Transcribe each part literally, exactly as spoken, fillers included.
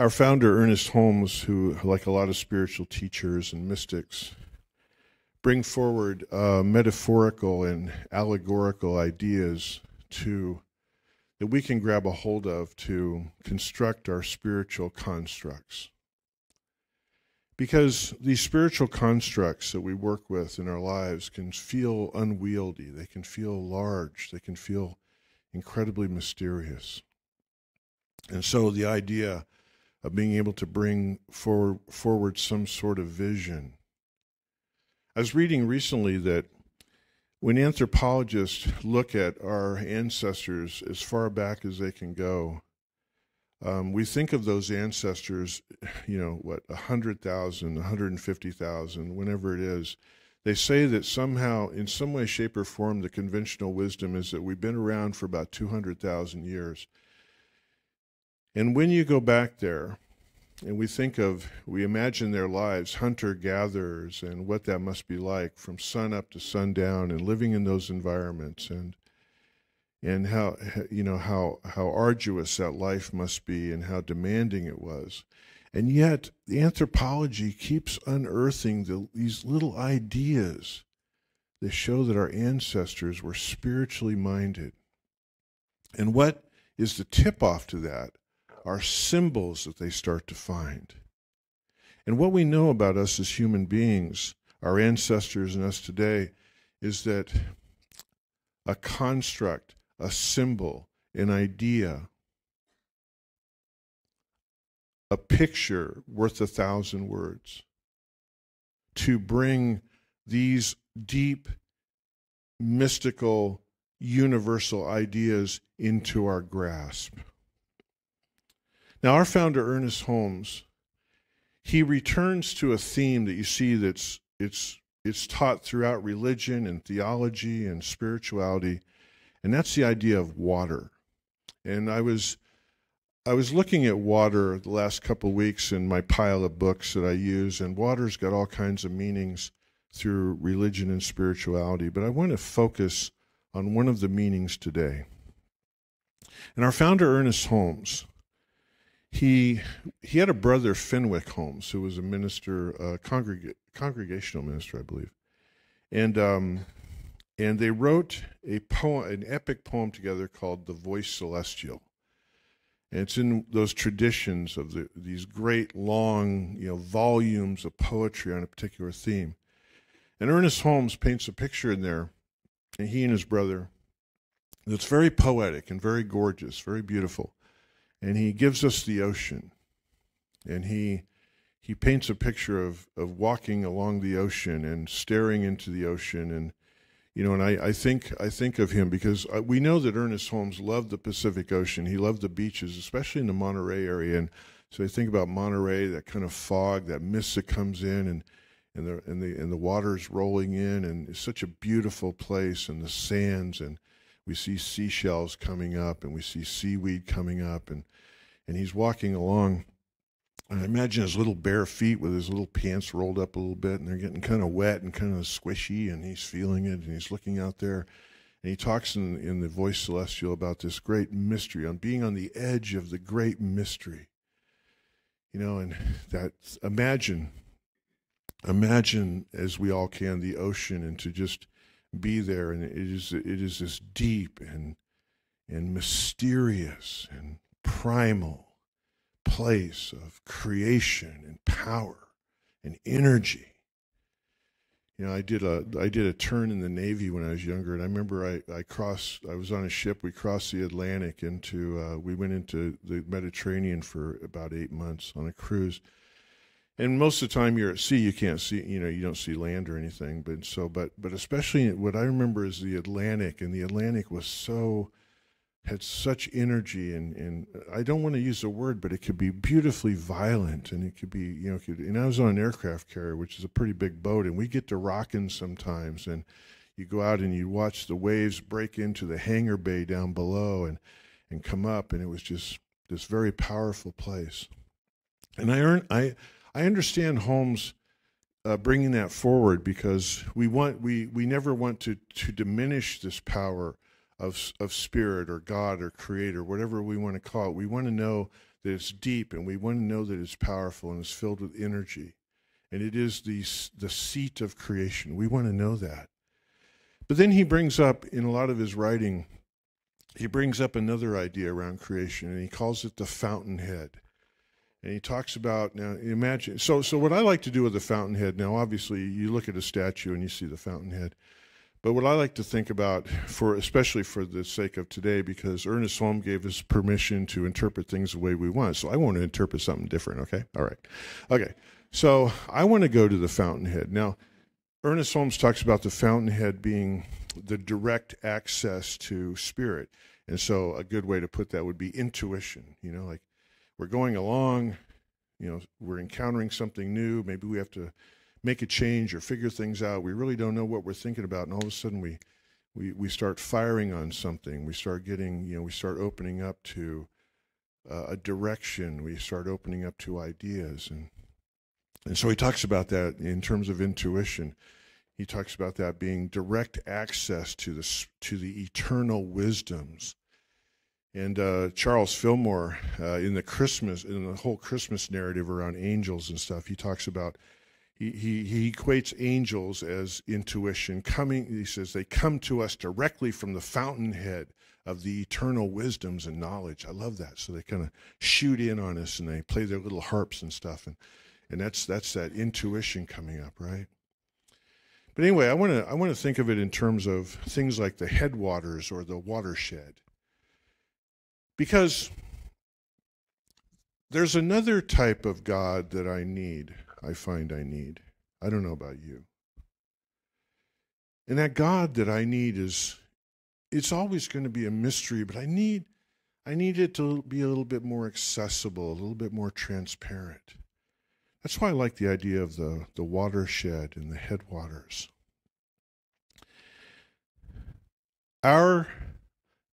Our founder, Ernest Holmes, who, like a lot of spiritual teachers and mystics, bring forward uh, metaphorical and allegorical ideas to that we can grab a hold of to construct our spiritual constructs. Because these spiritual constructs that we work with in our lives can feel unwieldy, they can feel large, they can feel incredibly mysterious. And so the idea of being able to bring forward, forward some sort of vision. I was reading recently that when anthropologists look at our ancestors as far back as they can go, Um, we think of those ancestors, you know, what, one hundred thousand, one hundred fifty thousand, whenever it is. They say that somehow, in some way, shape, or form, the conventional wisdom is that we've been around for about two hundred thousand years. And when you go back there, and we think of, we imagine their lives, hunter-gatherers, and what that must be like from sun up to sundown, and living in those environments, and and how, you know, how how arduous that life must be and how demanding it was. And yet, the anthropology keeps unearthing the, these little ideas that show that our ancestors were spiritually minded. And what is the tip-off to that are symbols that they start to find. And what we know about us as human beings, our ancestors and us today, is that a construct, a symbol, an idea, a picture worth a thousand words, to bring these deep, mystical, universal ideas into our grasp. Now, our founder, Ernest Holmes, he returns to a theme that you see that's it's it's taught throughout religion and theology and spirituality, and that's the idea of water. And I was I was looking at water the last couple of weeks in my pile of books that I use, and water's got all kinds of meanings through religion and spirituality, but I want to focus on one of the meanings today. And our founder, Ernest Holmes, he he had a brother, Fenwick Holmes, who was a minister, a congreg congregational minister, I believe, and um and they wrote a poem, an epic poem together called "The Voice Celestial," and it's in those traditions of the, these great long, you know, volumes of poetry on a particular theme. And Ernest Holmes paints a picture in there, and he and his brother, that's very poetic and very gorgeous, very beautiful. And he gives us the ocean, and he he paints a picture of of walking along the ocean and staring into the ocean, and you know, and I I think I think of him because we know that Ernest Holmes loved the Pacific Ocean. He loved the beaches, especially in the Monterey area. And so I think about Monterey, that kind of fog, that mist that comes in, and and the and the and the water's rolling in, and it's such a beautiful place, and the sands, and we see seashells coming up, and we see seaweed coming up, and and he's walking along. And I imagine his little bare feet with his little pants rolled up a little bit, and they're getting kind of wet and kind of squishy, and he's feeling it, and he's looking out there. And he talks in, in The Voice Celestial about this great mystery, on being on the edge of the great mystery. You know, and that, imagine, imagine as we all can, the ocean, and to just be there, and it is it is this deep and and mysterious and primal place of creation and power and energy. You know, I did a I did a turn in the Navy when I was younger, and I remember I I crossed I was on a ship. We crossed the Atlantic into uh, we went into the Mediterranean for about eight months on a cruise. And most of the time you're at sea, you can't see, you know, you don't see land or anything. But so, but but especially what I remember is the Atlantic, and the Atlantic was so, had such energy, and and I don't want to use the word, but it could be beautifully violent, and it could be, you know, it could, and I was on an aircraft carrier, which is a pretty big boat, and we get to rocking sometimes, and you go out and you watch the waves break into the hangar bay down below, and and come up, and it was just this very powerful place. And I earned I. I understand Holmes uh, bringing that forward, because we want we we never want to to diminish this power of of spirit or God or creator, whatever we want to call it. We want to know that it's deep, and we want to know that it's powerful and it's filled with energy, and it is the, the seat of creation. We want to know that. But then he brings up, in a lot of his writing, he brings up another idea around creation, and he calls it the fountainhead. And he talks about, now imagine, so, so what I like to do with the fountainhead, now obviously you look at a statue and you see the fountainhead, but what I like to think about, for especially for the sake of today, because Ernest Holmes gave us permission to interpret things the way we want, so I want to interpret something different, okay? All right. Okay, so I want to go to the fountainhead. Now, Ernest Holmes talks about the fountainhead being the direct access to spirit, and so a good way to put that would be intuition, you know, like, we're going along, you know, we're encountering something new. Maybe we have to make a change or figure things out. We really don't know what we're thinking about, and all of a sudden we, we, we start firing on something. We start getting, you know, we start opening up to uh, a direction. We start opening up to ideas, and and so he talks about that in terms of intuition. He talks about that being direct access to the to the eternal wisdoms. And uh, Charles Fillmore, uh, in the Christmas, in the whole Christmas narrative around angels and stuff, he talks about, he, he, he equates angels as intuition coming. He says they come to us directly from the fountainhead of the eternal wisdoms and knowledge. I love that. So they kind of shoot in on us and they play their little harps and stuff, and and that's that's that intuition coming up, right? But anyway, I want to I want to think of it in terms of things like the headwaters or the watershed. Because there's another type of God that I need, I find I need. I don't know about you. And that God that I need is, it's always going to be a mystery, but I need, I need it to be a little bit more accessible, a little bit more transparent. That's why I like the idea of the, the watershed and the headwaters. Our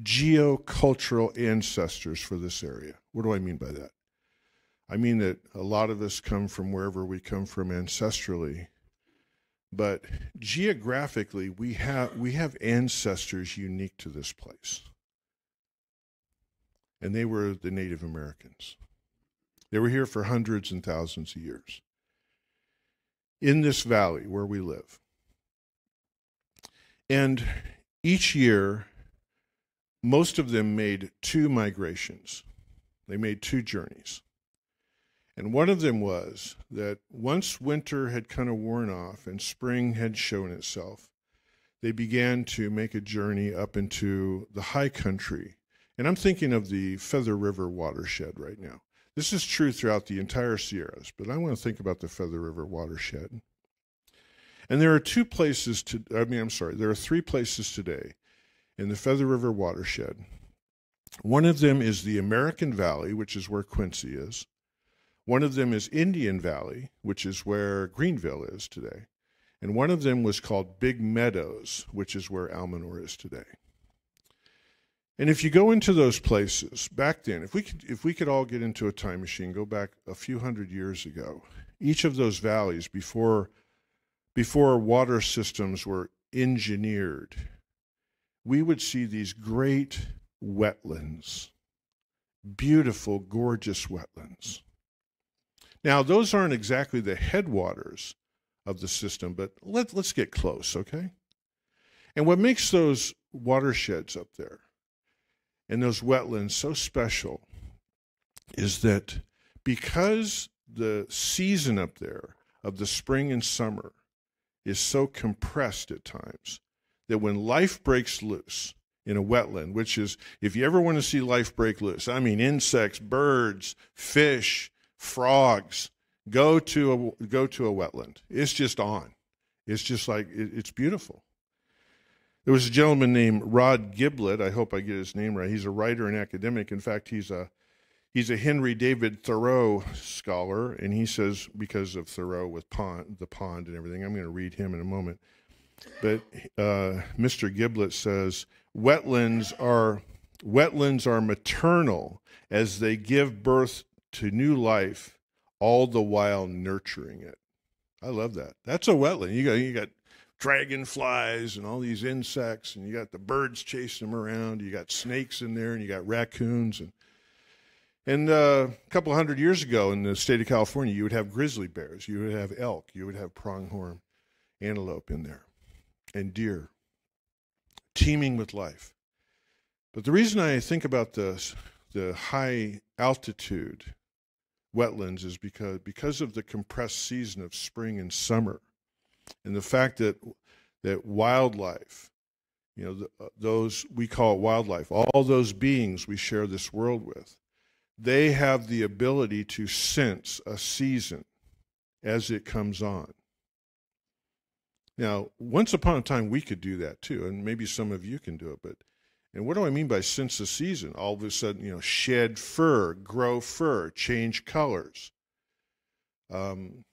geocultural ancestors for this area. What do I mean by that? I mean that a lot of us come from wherever we come from ancestrally, but geographically we have we have ancestors unique to this place. And they were the Native Americans. They were here for hundreds and thousands of years in this valley where we live. And each year, most of them made two migrations. They made two journeys. And one of them was that once winter had kind of worn off and spring had shown itself, they began to make a journey up into the high country. And I'm thinking of the Feather River watershed right now. This is true throughout the entire Sierras, but I want to think about the Feather River watershed. And there are two places to, I mean, I'm sorry, there are three places today in the Feather River watershed. One of them is the American Valley, which is where Quincy is. One of them is Indian Valley, which is where Greenville is today. And one of them was called Big Meadows, which is where Almanor is today. And if you go into those places, back then, if we could, if we could all get into a time machine, go back a few hundred years ago, each of those valleys before, before water systems were engineered, we would see these great wetlands, beautiful, gorgeous wetlands. Now, those aren't exactly the headwaters of the system, but let, let's get close, okay? And what makes those watersheds up there and those wetlands so special is that because the season up there of the spring and summer is so compressed at times, that when life breaks loose in a wetland, which is, if you ever want to see life break loose, I mean insects, birds, fish, frogs, go to a, go to a wetland. It's just on. It's just like, it, it's beautiful. There was a gentleman named Rod Giblet. I hope I get his name right. He's a writer and academic. In fact, he's a, he's a Henry David Thoreau scholar, and he says, because of Thoreau with pond, the pond and everything, I'm going to read him in a moment. But uh, Mister Giblet says, wetlands are, wetlands are maternal as they give birth to new life, all the while nurturing it. I love that. That's a wetland. You got, you got dragonflies and all these insects, and you got the birds chasing them around. You got snakes in there, and you got raccoons. And, And uh, a couple hundred years ago in the state of California, you would have grizzly bears, you would have elk, you would have pronghorn antelope in there, and deer, teeming with life. But the reason I think about the, the high altitude wetlands is because, because of the compressed season of spring and summer, and the fact that, that wildlife, you know, the, those we call wildlife, all those beings we share this world with, they have the ability to sense a season as it comes on. Now, once upon a time, we could do that too, and maybe some of you can do it, but, and what do I mean by sense of season? All of a sudden, you know, shed fur, grow fur, change colors. Um,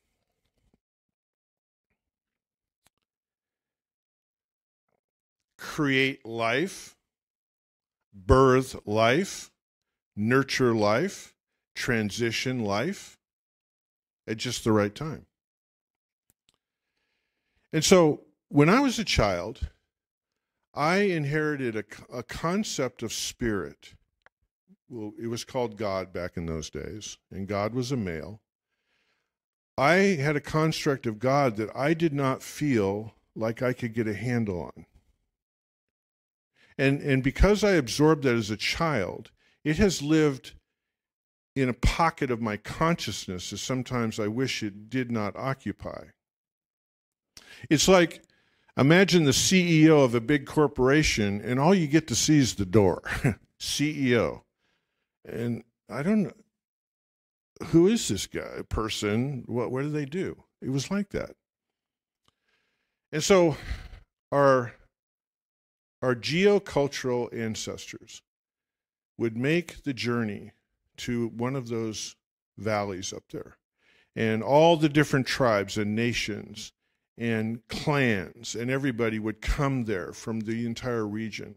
create life, birth life, nurture life, transition life at just the right time. And so when I was a child, I inherited a, a concept of spirit. Well, it was called God back in those days, and God was a male. I had a construct of God that I did not feel like I could get a handle on. And, and because I absorbed that as a child, it has lived in a pocket of my consciousness that sometimes I wish it did not occupy. It's like, imagine the C E O of a big corporation, and all you get to see is the door, C E O. And I don't know, who is this guy, person? What, what do they do? It was like that. And so our, our geocultural ancestors would make the journey to one of those valleys up there. And all the different tribes and nations and clans and everybody would come there from the entire region,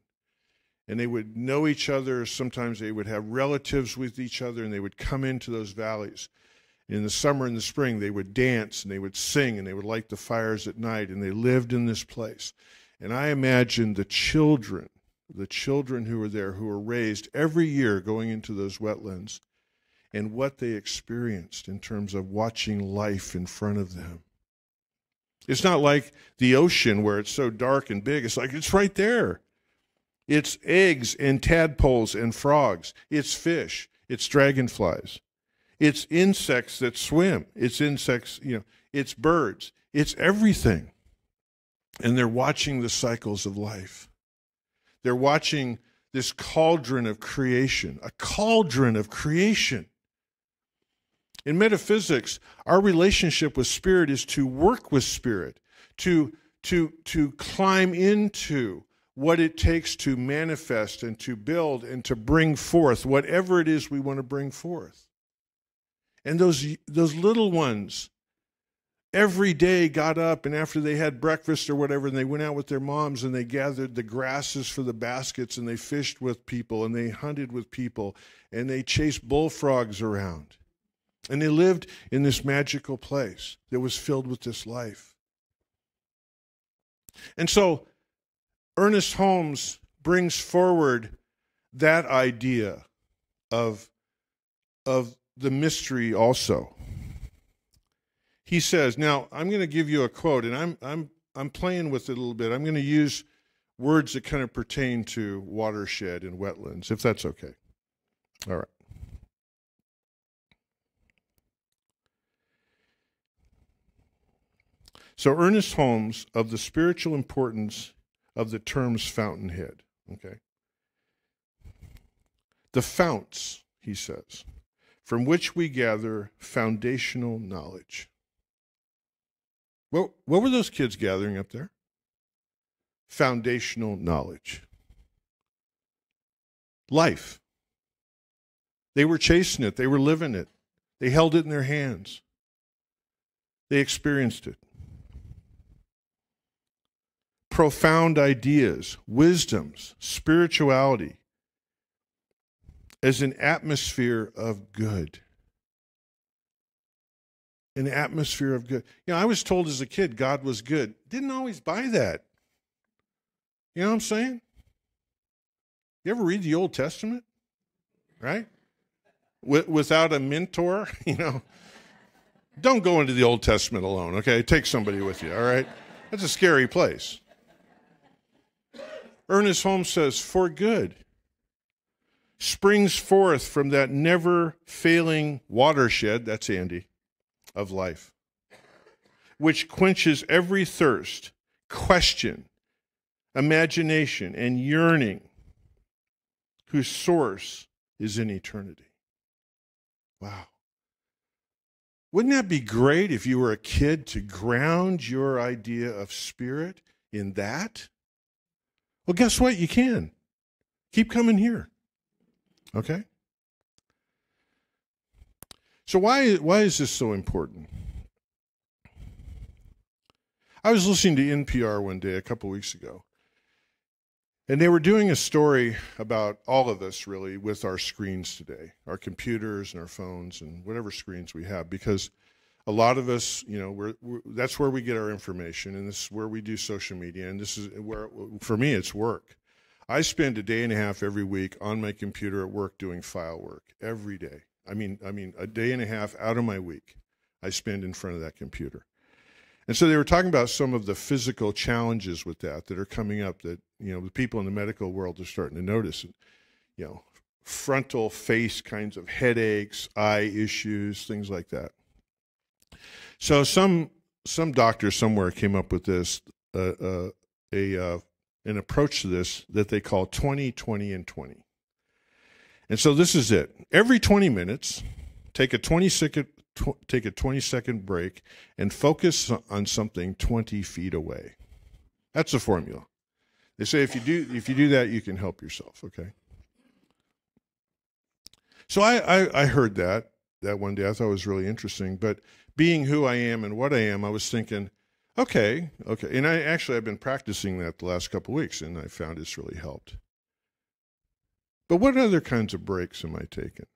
and they would know each other. Sometimes they would have relatives with each other, and they would come into those valleys. In the summer and the spring, they would dance and they would sing and they would light the fires at night, and they lived in this place. And I imagine the children, the children who were there, who were raised every year going into those wetlands, and what they experienced in terms of watching life in front of them. It's not like the ocean where it's so dark and big. It's like, it's right there. It's eggs and tadpoles and frogs. It's fish. It's dragonflies. It's insects that swim. It's insects, you know, it's birds. It's everything. And they're watching the cycles of life. They're watching this cauldron of creation, a cauldron of creation. In metaphysics, our relationship with spirit is to work with spirit, to, to, to climb into what it takes to manifest and to build and to bring forth whatever it is we want to bring forth. And those, those little ones every day got up, and after they had breakfast or whatever, and they went out with their moms, and they gathered the grasses for the baskets, and they fished with people, and they hunted with people, and they chased bullfrogs around. And they lived in this magical place that was filled with this life. And so Ernest Holmes brings forward that idea of, of the mystery also. He says, now I'm going to give you a quote, and I'm, I'm, I'm playing with it a little bit. I'm going to use words that kind of pertain to watershed and wetlands, if that's okay. All right. So Ernest Holmes, of the spiritual importance of the terms fountainhead, okay? The founts, he says, from which we gather foundational knowledge. Well, what were those kids gathering up there? Foundational knowledge. Life. They were chasing it. They were living it. They held it in their hands. They experienced it. Profound ideas, wisdoms, spirituality as an atmosphere of good. An atmosphere of good. You know, I was told as a kid God was good. Didn't always buy that. You know what I'm saying? You ever read the Old Testament? Right? w- without a mentor, you know. Don't go into the Old Testament alone, okay? Take somebody with you, all right? That's a scary place. Ernest Holmes says, for good springs forth from that never-failing watershed, that's Andy, of life, which quenches every thirst, question, imagination, and yearning, whose source is in eternity. Wow. Wouldn't that be great if you were a kid to ground your idea of spirit in that? Well, guess what? You can. Keep coming here. Okay? So why, why is this so important? I was listening to N P R one day a couple weeks ago, and they were doing a story about all of us, really, with our screens today, our computers and our phones and whatever screens we have, because a lot of us, you know, we're, we're, that's where we get our information, and this is where we do social media, and this is where, for me, it's work. I spend a day and a half every week on my computer at work doing file work every day. I mean, I mean, a day and a half out of my week I spend in front of that computer. And so they were talking about some of the physical challenges with that that are coming up that, you know, the people in the medical world are starting to notice, you know, frontal face kinds of headaches, eye issues, things like that. So some some doctor somewhere came up with this, uh, uh, a uh, an approach to this that they call twenty, twenty, and twenty. And so this is it. Every twenty minutes, take a twenty second Take a twenty second break and focus on something twenty feet away. That's the formula. They say if you do if you do that, you can help yourself. Okay. So I, I I heard that that one day. I thought it was really interesting. But being who I am and what I am, I was thinking, okay, okay. And I actually I've been practicing that the last couple of weeks, and I found it's really helped. But what other kinds of breaks am I taking?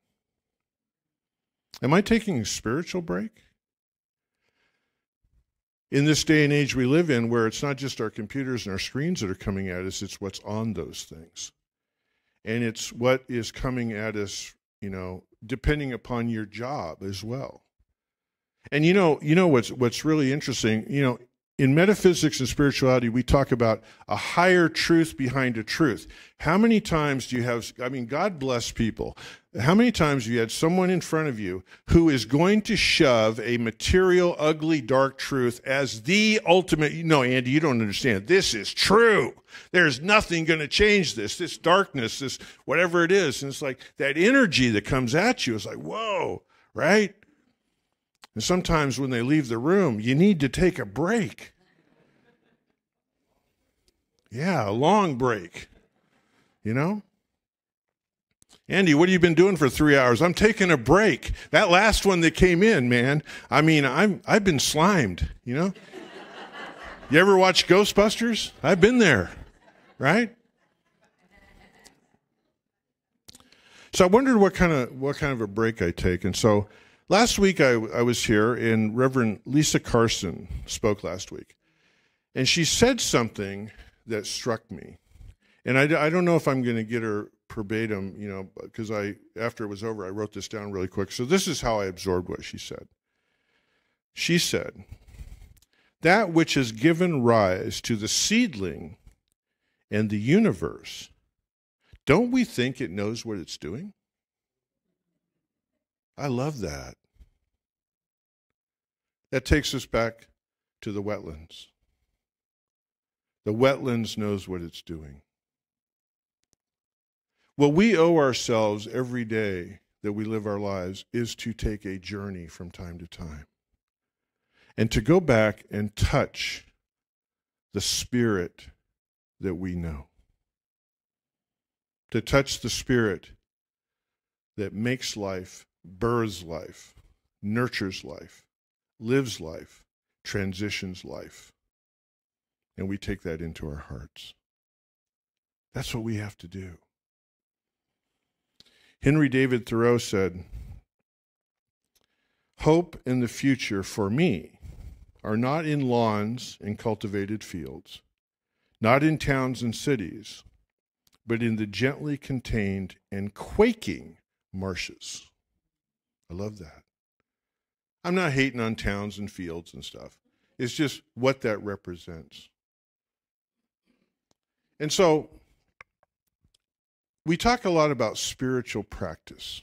Am I taking a spiritual break? In this day and age we live in, where it's not just our computers and our screens that are coming at us, it's what's on those things. And it's what is coming at us, you know, depending upon your job as well. And you know, you know what's what's really interesting, you know, in metaphysics and spirituality, we talk about a higher truth behind a truth. How many times do you have, I mean, God bless people, how many times have you had someone in front of you who is going to shove a material, ugly, dark truth as the ultimate, no, Andy, you don't understand. This is true. There's nothing going to change this, this darkness, this whatever it is. And it's like that energy that comes at you is like, whoa, right? And sometimes when they leave the room, you need to take a break. Yeah, a long break, you know? Andy, what have you been doing for three hours? I'm taking a break. That last one that came in, man, I mean, I'm, I've been slimed, you know? You ever watch Ghostbusters? I've been there, right? So I wondered what kind of, what kind of a break I take, and so last week, I, I was here, and Reverend Lisa Carson spoke last week, and she said something that struck me, and I, I don't know if I'm going to get her verbatim, you know, because I, after it was over, I wrote this down really quick, so this is how I absorbed what she said. She said, "That which has given rise to the seedling and the universe, don't we think it knows what it's doing?" I love that. That takes us back to the wetlands. The wetlands knows what it's doing. What we owe ourselves every day that we live our lives is to take a journey from time to time and to go back and touch the spirit that we know, to touch the spirit that makes life, births life, nurtures life, lives life, transitions life. And we take that into our hearts. That's what we have to do. Henry David Thoreau said, "Hope and the future for me are not in lawns and cultivated fields, not in towns and cities, but in the gently contained and quaking marshes." I love that. I'm not hating on towns and fields and stuff. It's just what that represents. And so we talk a lot about spiritual practice.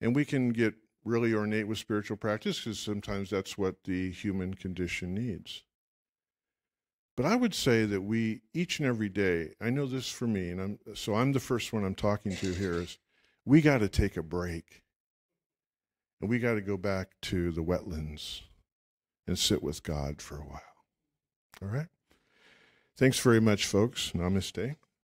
And we can get really ornate with spiritual practice because sometimes that's what the human condition needs. But I would say that we, each and every day, I know this for me, and I'm, so I'm the first one I'm talking to here, is we got to take a break. And we got to go back to the wetlands and sit with God for a while. All right? Thanks very much, folks. Namaste.